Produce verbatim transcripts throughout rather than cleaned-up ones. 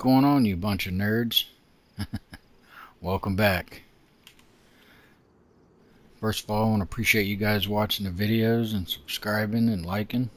going on, you bunch of nerds? Welcome back. First of all, I want to appreciate you guys watching the videos and subscribing and liking.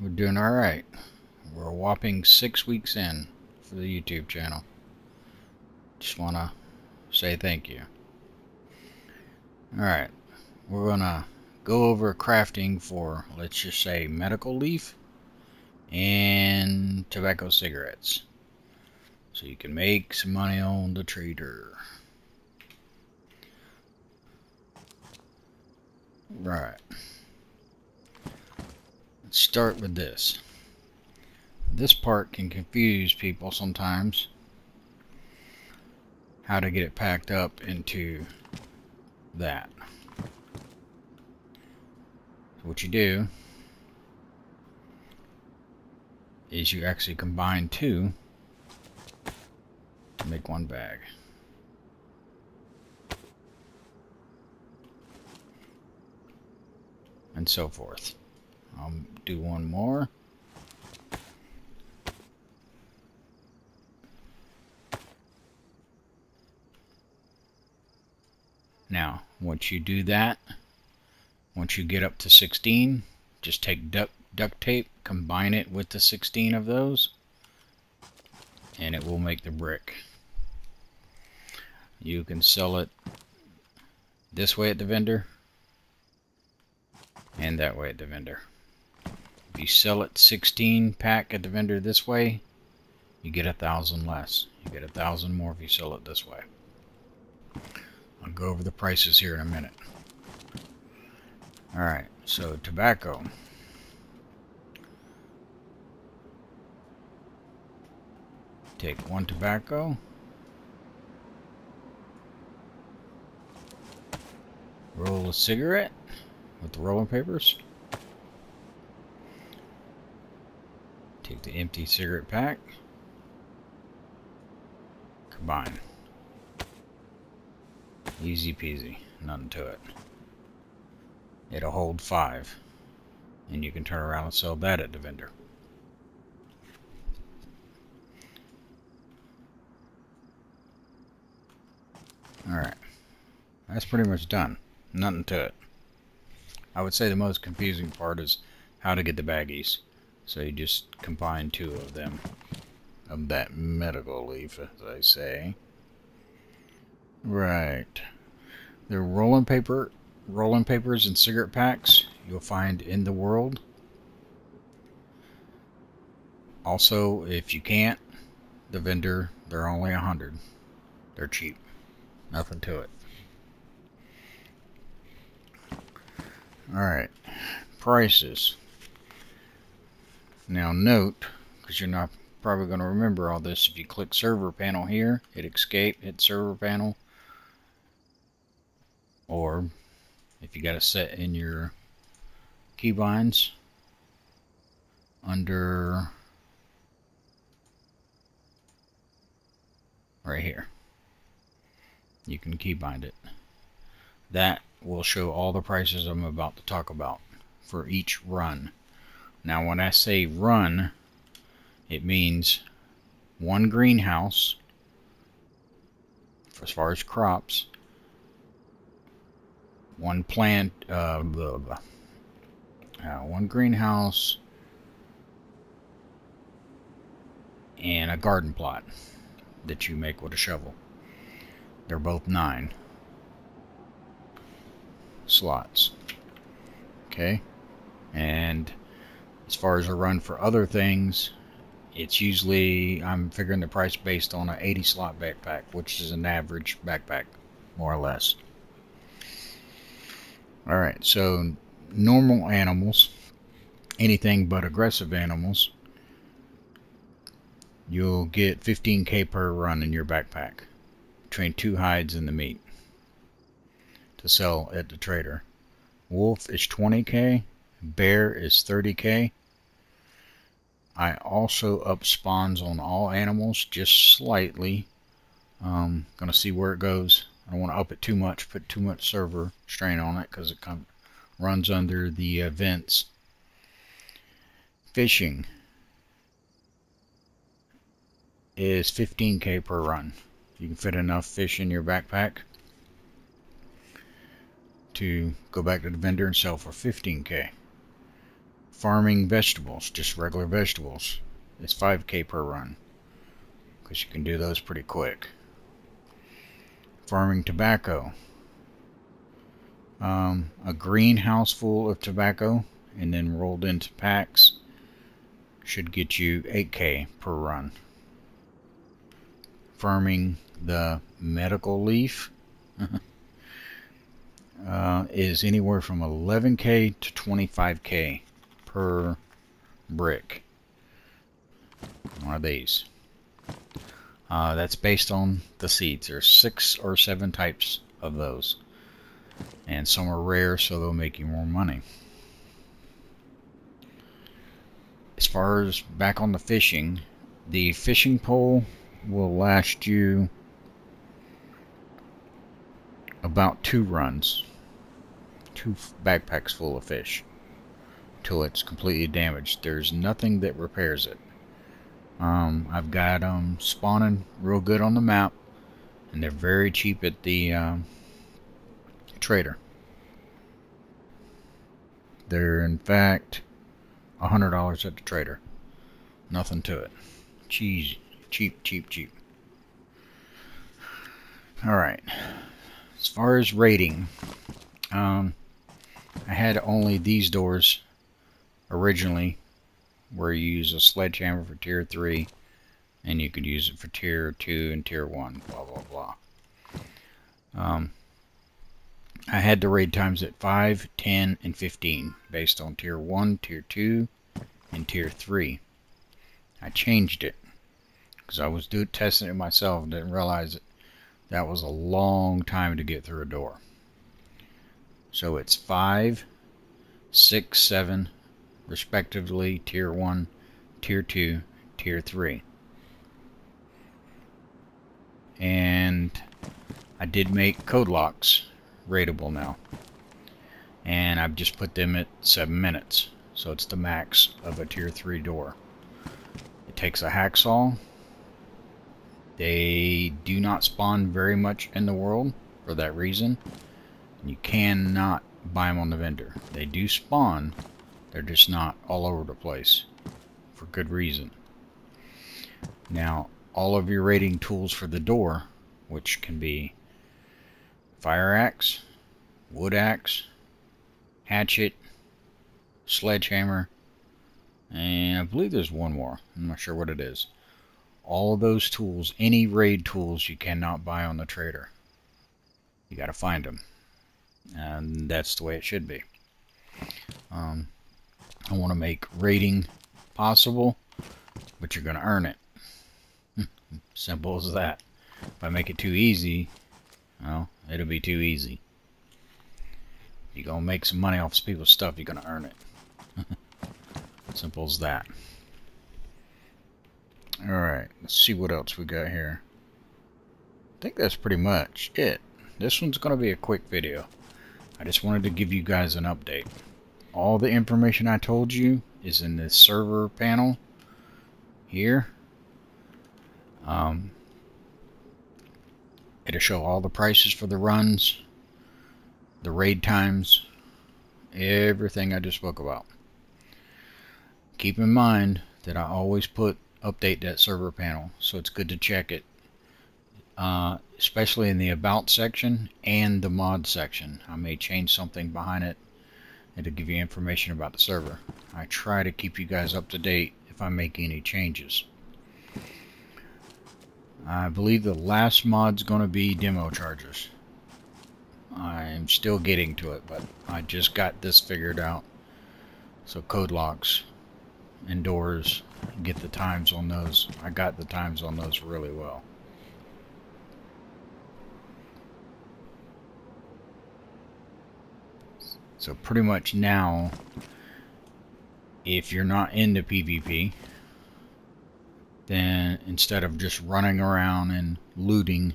We're doing alright. We're a whopping six weeks in for the YouTube channel. Just want to say thank you. Alright, we're going to go over crafting for, let's just say, medical leaf and tobacco cigarettes, so you can make some money on the trader. Right. Let's start with this. This part can confuse people sometimes, how to get it packed up into that. So what you do is you actually combine two to make one bag. And so forth. I'll do one more. Now, once you do that, once you get up to sixteen, just take duct, duct tape, combine it with the sixteen of those, and it will make the brick. You can sell it this way at the vendor, and that way at the vendor. If you sell it sixteen pack at the vendor this way, you get a thousand less. You get a thousand more if you sell it this way. I'll go over the prices here in a minute. Alright, so tobacco. Take one tobacco. Roll a cigarette with the rolling papers. Take the empty cigarette pack. Combine. Easy peasy, nothing to it. It'll hold five, and you can turn around and sell that at the vendor. Alright, that's pretty much done. Nothing to it. I would say the most confusing part is how to get the baggies. So you just combine two of them, of that medical leaf, as I say. Right. The rolling paper, rolling papers and cigarette packs you'll find in the world. Also, if you can't, the vendor, they're only a hundred. They're cheap. Nothing to it. Alright. Prices. Now note, because you're not probably going to remember all this, if you click server panel here, hit escape, hit server panel. Or if you got it set in your keybinds under right here, you can keybind it. That will show all the prices I'm about to talk about for each run. Now when I say run, it means one greenhouse as far as crops. One plant, uh, blah, blah. Uh, one greenhouse and a garden plot that you make with a shovel. They're both nine slots. Okay, and as far as a run for other things, it's usually, I'm figuring the price based on an eighty slot backpack, which is an average backpack, more or less. Alright, so normal animals, anything but aggressive animals, you'll get fifteen K per run in your backpack, between two hides and the meat, to sell at the trader. Wolf is twenty K, bear is thirty K. I also up spawns on all animals, just slightly. Um, gonna see where it goes. I don't want to up it too much, put too much server strain on it, because it come, runs under the events. Fishing. is fifteen K per run. You can fit enough fish in your backpack to go back to the vendor and sell for fifteen K. Farming vegetables, just regular vegetables, is five K per run, because you can do those pretty quick. Farming tobacco, um, a greenhouse full of tobacco and then rolled into packs should get you eight K per run. Farming the medical leaf uh, is anywhere from eleven K to twenty-five K per brick. One of these. Uh, that's based on the seeds. There's six or seven types of those, and some are rare, so they'll make you more money. As far as back on the fishing, the fishing pole will last you about two runs, two backpacks full of fish, till it's completely damaged. There's nothing that repairs it. Um, I've got them um, spawning real good on the map, and they're very cheap at the um, trader. They're in fact one hundred dollars at the trader. Nothing to it. Cheese. Cheap, cheap, cheap. Alright. As far as raiding, um, I had only these doors originally, where you use a sledgehammer for tier three, and you could use it for tier two and tier one, blah, blah, blah. Um, I had the raid times at five, ten, and fifteen, based on tier one, tier two, and tier three. I changed it, because I was do testing it myself and didn't realize it. That was a long time to get through a door. So it's five, six, seven, respectively, tier one, tier two, tier three. And I did make code locks raidable now, and I've just put them at seven minutes, so it's the max of a tier three door. It takes a hacksaw. They do not spawn very much in the world for that reason. You cannot buy them on the vendor. They do spawn, they're just not all over the place, for good reason. Now, all of your raiding tools for the door, which can be fire axe, wood axe, hatchet, sledgehammer, and I believe there's one more. I'm not sure what it is. All of those tools, any raid tools, you cannot buy on the trader. You got to find them, and that's the way it should be. Um, I want to make raiding possible, but you're going to earn it. Simple as that. If I make it too easy, well, it'll be too easy. You're going to make some money off people's stuff, you're going to earn it. Simple as that. Alright, let's see what else we got here. I think that's pretty much it. This one's going to be a quick video. I just wanted to give you guys an update. All the information I told you is in this server panel here. Um, it'll show all the prices for the runs, the raid times, everything I just spoke about. Keep in mind that I always put update that server panel, so it's good to check it, uh, especially in the about section and the mod section. I may change something behind it, and to give you information about the server. I try to keep you guys up to date if I make any changes. I believe the last mod's going to be demo charges. I'm still getting to it, but I just got this figured out. So code locks and doors, get the times on those. I got the times on those really well. So pretty much now, if you're not into PvP, then instead of just running around and looting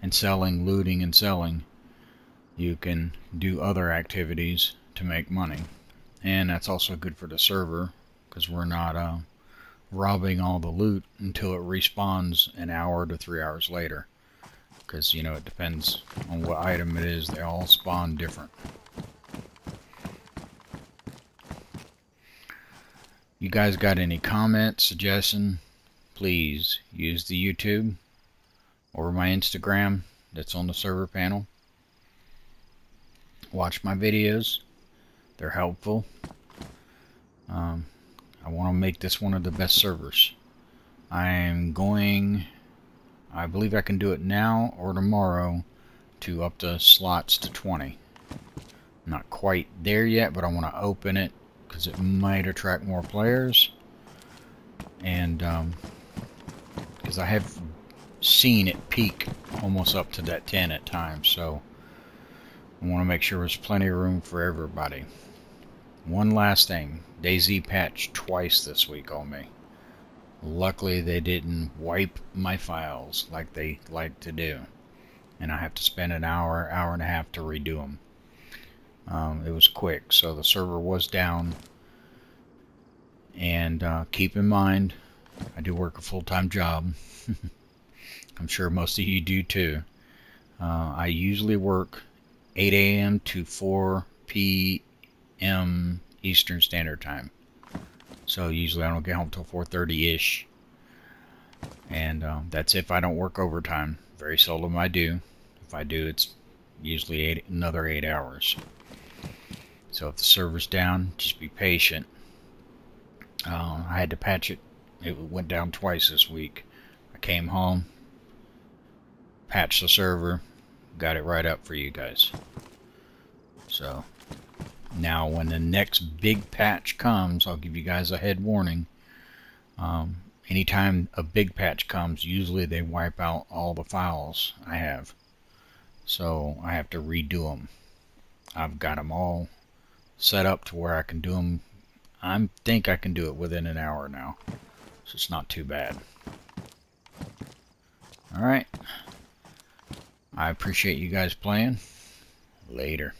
and selling, looting and selling, you can do other activities to make money. And that's also good for the server, because we're not uh, robbing all the loot until it respawns an hour to three hours later. Because, you know, it depends on what item it is. They all spawn different. You guys got any comments, suggestion? Please use the YouTube or my Instagram that's on the server panel. Watch my videos. They're helpful. Um, I want to make this one of the best servers. I am going... I believe I can do it now or tomorrow to up the slots to twenty. Not quite there yet, but I want to open it because it might attract more players. And um, because I have seen it peak almost up to that ten at times, so I want to make sure there's plenty of room for everybody. One last thing, DayZ patched twice this week on me. Luckily, they didn't wipe my files like they like to do, and I have to spend an hour, hour and a half to redo them. Um, it was quick, so the server was down. And uh, keep in mind, I do work a full-time job. I'm sure most of you do too. Uh, I usually work eight A M to four P M Eastern Standard Time. So usually I don't get home till four thirty-ish. And uh, that's if I don't work overtime. Very seldom I do. If I do, it's usually eight, another eight hours. So if the server's down, just be patient. Uh, I had to patch it. It went down twice this week. I came home, patched the server, got it right up for you guys. So... now, when the next big patch comes, I'll give you guys a head warning. Um, anytime a big patch comes, usually they wipe out all the files I have. So, I have to redo them. I've got them all set up to where I can do them. I think I can do it within an hour now. So, it's not too bad. Alright. I appreciate you guys playing. Later.